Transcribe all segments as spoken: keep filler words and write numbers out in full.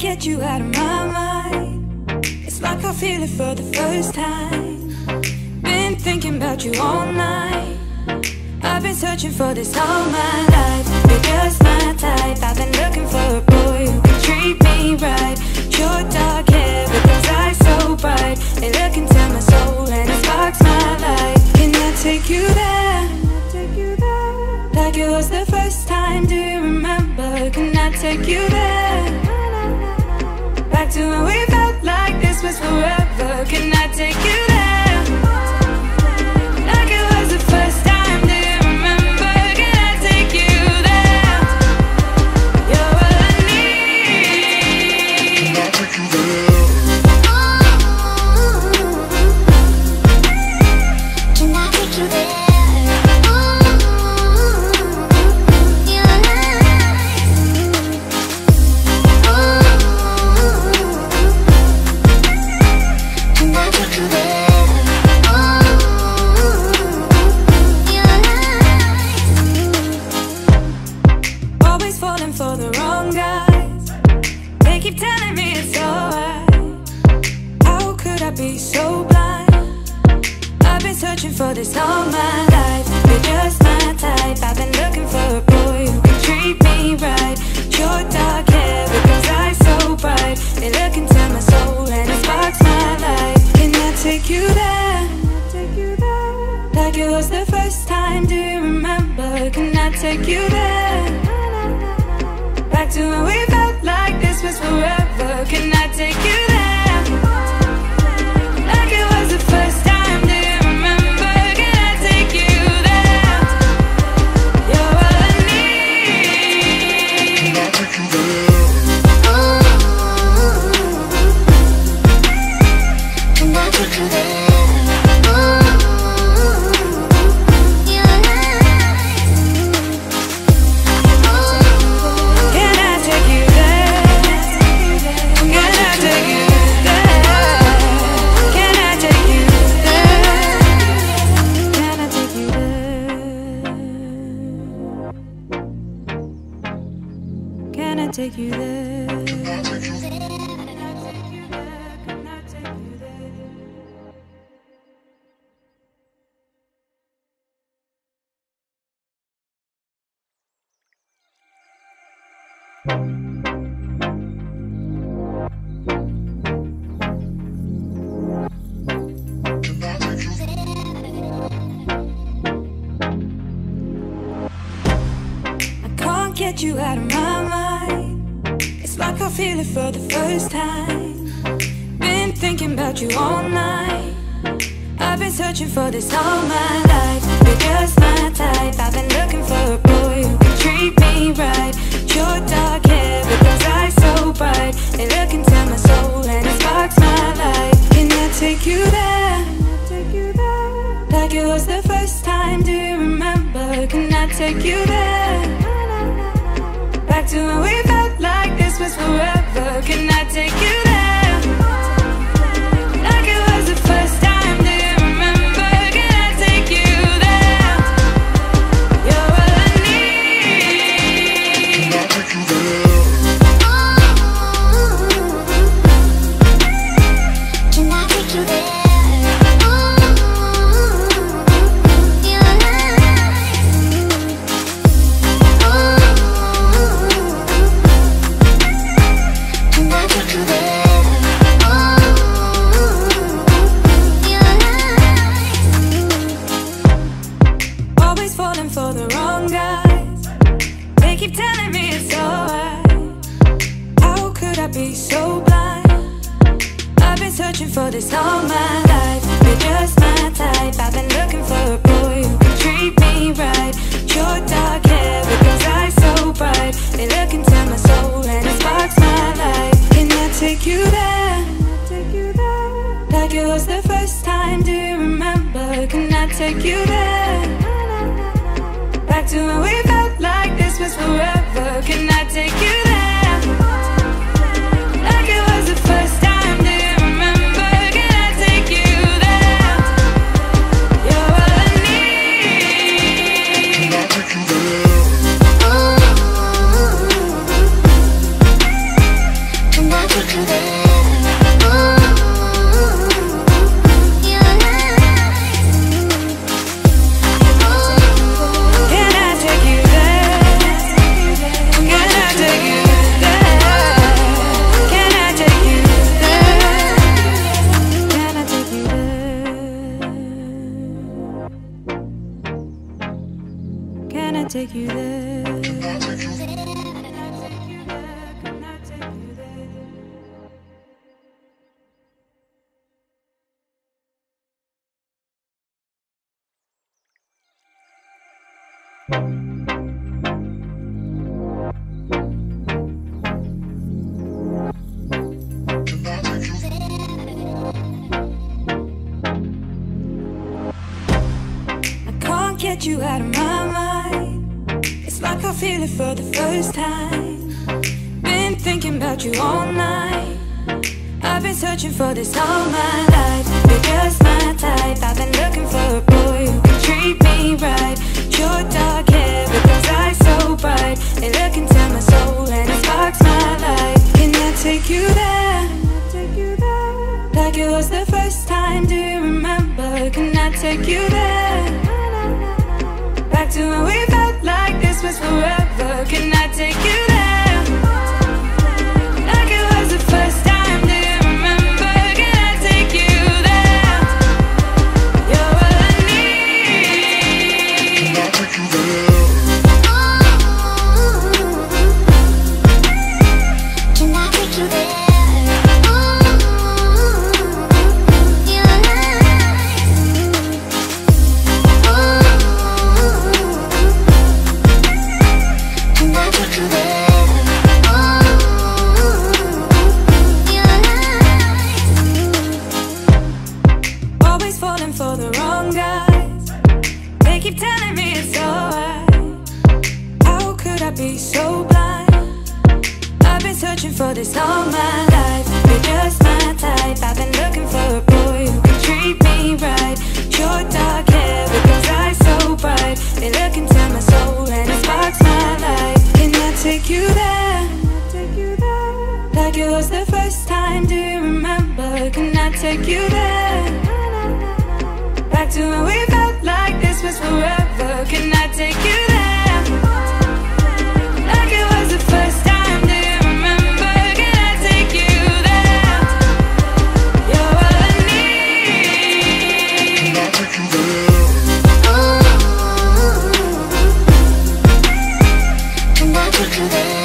Get you out of my mind. It's like I feel it for the first time. Been thinking about you all night. I've been searching for this all my life. You're just my type. I've been looking for a boy who can treat me right. Your dark hair with those eyes so bright. They look into my soul and it sparks my life. Can I take you there? Like it was the first time, do you remember? Can I take you there? Back to when we felt like this was forever. Can I take you there? Like it was the first time, do you remember? Can I take you there? You're all I need. Can I take you there? Can I take you there? Be so blind. I've been searching for this all my life. You're just my type. I've been looking for a boy who can treat me right. Your dark hair with those eyes so bright. They look into my soul and it sparks my life. Can I take you there? Like it was the first time, do you remember? Can I take you there? Back to when we felt like this was forever. Can I take you there? Like it was the first time, do you remember? Can I take you there? You're all I need. Can I take you there? Oh, can I take you there? Take you there. Can I take you there? Can I take you there? I can't get you out of my mind. Like I feel it for the first time. Been thinking about you all night. I've been searching for this all my life. You're just my type. I've been looking for a boy who can treat me right. Your dark hair with those eyes so bright. They look into my soul and it sparks my life. Can I take you there? Like it was the first time, do you remember? Can I take you there? Back to when we felt like this was forever. Can I take you there? Like it was the first time, do you remember? Can I take you there? You're all I need. Can I take you there? Oh, can I take you there? For this all my life, you're just my type. I've been looking for a boy who can treat me right. Your dark hair with those eyes so bright. They look into my soul and it sparks my life. Can I take you there? Like it was the first time, do you remember? Can I take you there? Back to when we felt like this was forever. Can I take you there? Like it was the first time. Get you out of my mind. It's like I feel it for the first time. Been thinking about you all night. I've been searching for this all my life. You're just my type. I've been looking for a boy who can treat me right. Your dark hair with those eyes so bright. They look into my soul and it sparks my life. Can I take you there? Like it was the first time, do you remember? Can I take you there? Back to when we felt like this was forever. Can I take you there? Like it was the first time, do you remember? Can I take you there? You're all I need. Can I take you there? Can I take you there? Be so blind. I've been searching for this all my life. You're just my type. I've been looking for a boy who can treat me right. Your dark hair with those eyes so bright. They look into my soul and it sparks my life. Can I take you there? Like it was the first time, do you remember? Can I take you there? Back to when we felt like this was forever. Can I take you there? Like it was the first time, do you remember? Can I take you there? You're all I need. Can I take you there? Oh, can I take you there?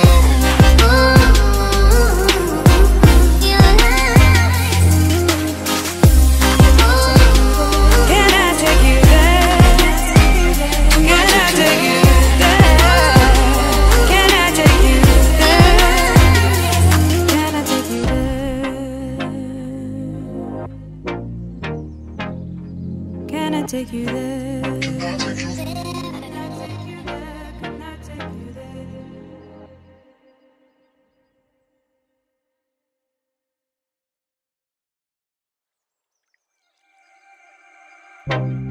Take you there. Can I take you there? Can I take you there? Can I take you there?